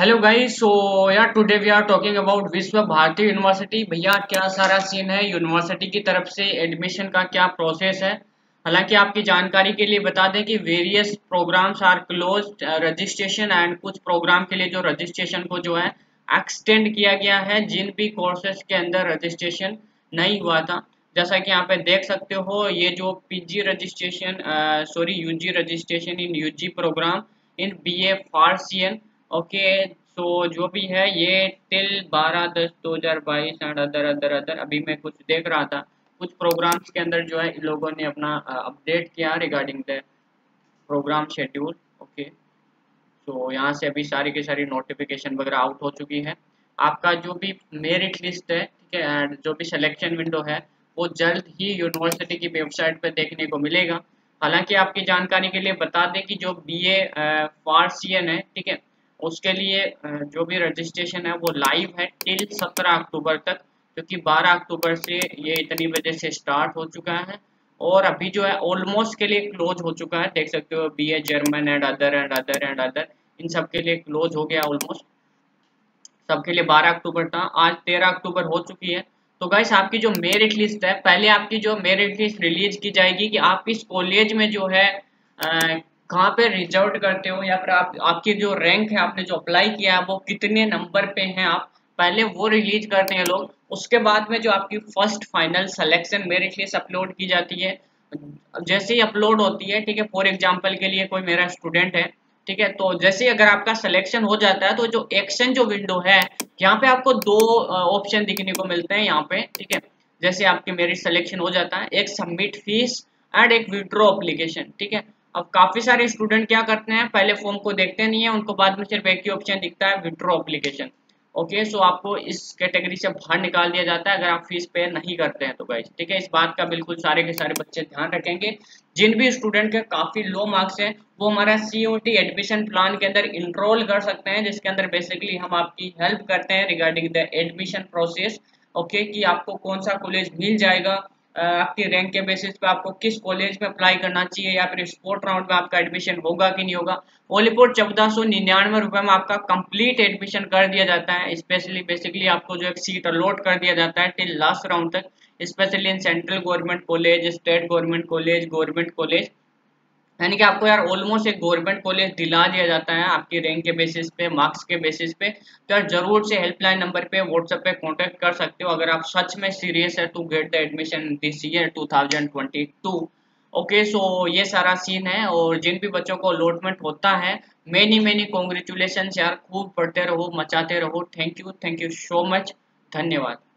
Hello guys, so यार today we are talking about Vishwa Bharati university. भैया क्या सारा सीन है, यूनिवर्सिटी की तरफ से एडमिशन का क्या प्रोसेस है। हालांकि आपकी जानकारी के लिए बता दें कि various programs are closed registration and कुछ प्रोग्राम के लिए जो रजिस्ट्रेशन को जो है एक्सटेंड किया गया है, जिन भी कोर्सेज के अंदर रजिस्ट्रेशन नहीं हुआ था। जैसा कि यहाँ पे देख सकते हो, ये जो PG registration UG registration in UG program in BA Persian, okay so जो भी है ये टिल 12/10/2022 एंड अदर अभी मैं कुछ देख रहा था, कुछ प्रोग्राम्स के अंदर जो है इन लोगों ने अपना अपडेट किया regarding the program schedule. Okay so यहाँ से अभी सारी की सारी नोटिफिकेशन वगैरह आउट हो चुकी है। आपका जो भी मेरिट लिस्ट है, ठीक है, एंड जो भी सिलेक्शन विंडो है वो जल्द ही यूनिवर्सिटी की वेबसाइट पर देखने को मिलेगा। हालांकि आपकी जानकारी के लिए बता दें कि जो बीए फार्सियन है, ठीक है, उसके लिए जो भी रजिस्ट्रेशन है वो लाइव है टिल 17 अक्टूबर तक, क्योंकि 12 अक्टूबर से ये इतनी बजे से स्टार्ट हो चुका है और अभी जो है ऑलमोस्ट के लिए क्लोज हो चुका है। देख सकते हो बीए जर्मन एंड अदर इन सब के लिए क्लोज हो गया ऑलमोस्ट, सबके लिए 12 अक्टूबर था, आज 13 अक्टूबर हो चुकी है। तो गाइस आपकी जो मेरिट लिस्ट है, पहले आपकी जो मेरिट लिस्ट रिलीज की जाएगी कि आप इस कॉलेज में जो है कहाँ पे रिजल्ट करते हो या फिर आपकी जो रैंक है, आपने जो अप्लाई किया है वो कितने नंबर पे हैं, आप पहले वो रिलीज करते हैं लोग। उसके बाद में जो आपकी first final selection merit list upload की जाती है, जैसे ही अपलोड होती है, ठीक है, फॉर एग्जांपल के लिए कोई मेरा स्टूडेंट है, ठीक है, तो जैसे ही अगर आपका सिलेक्शन हो जाता है तो जो एक्शन जो विंडो है यहाँ पे आपको दो ऑप्शन दिखने को मिलते हैं यहाँ पे, ठीक है। जैसे आपके मेरिट सिलेक्शन हो जाता है, एक सबमिट फीस एंड एक विड्रॉ एप्लीकेशन, ठीक है। अब काफी सारे स्टूडेंट क्या करते हैं, पहले फॉर्म को देखते नहीं है, उनको बाद में सिर्फ एक ही ऑप्शन दिखता है विड्रॉ एप्लीकेशन। ओके सो आपको इस कैटेगरी से बाहर निकाल दिया जाता है अगर आप फीस पे नहीं करते हैं तो गाइस, ठीक है। इस बात का बिल्कुल सारे के सारे बच्चे ध्यान रखेंगे। जिन भी स्टूडेंट के काफी लो मार्क्स है वो हमारा सीयूटी एडमिशन प्लान के अंदर इनरोल कर सकते हैं, जिसके अंदर बेसिकली हम आपकी हेल्प करते हैं regarding the admission process. Okay कि आपको कौन सा कॉलेज मिल जाएगा, आपकी रैंक के बेसिस पे आपको किस कॉलेज में अप्लाई करना चाहिए या फिर स्पोर्ट राउंड में आपका एडमिशन होगा कि नहीं होगा। ओलीपोर्ट 1499 रुपये में आपका कंप्लीट एडमिशन कर दिया जाता है। स्पेशली बेसिकली आपको जो एक सीट अलॉट कर दिया जाता है टिल लास्ट राउंड तक, specially in central government college, state government college, यानी कि आपको यार ऑलमोस्ट एक गवर्नमेंट कॉलेज दिला दिया जाता है आपकी रैंक के बेसिस पे, मार्क्स के बेसिस पे। तो यार जरूर से हेल्पलाइन नंबर पे व्हाट्सएप पे कांटेक्ट कर सकते हो अगर आप सच में सीरियस है to get the admission this year 2022। Okay so ये सारा सीन है और जिन भी बच्चों को अलॉटमेंट होता है मेनी कॉन्ग्रेचुलेशन यार, खूब पढ़ते रहो, मचाते रहो। थैंक यू सो मच, धन्यवाद।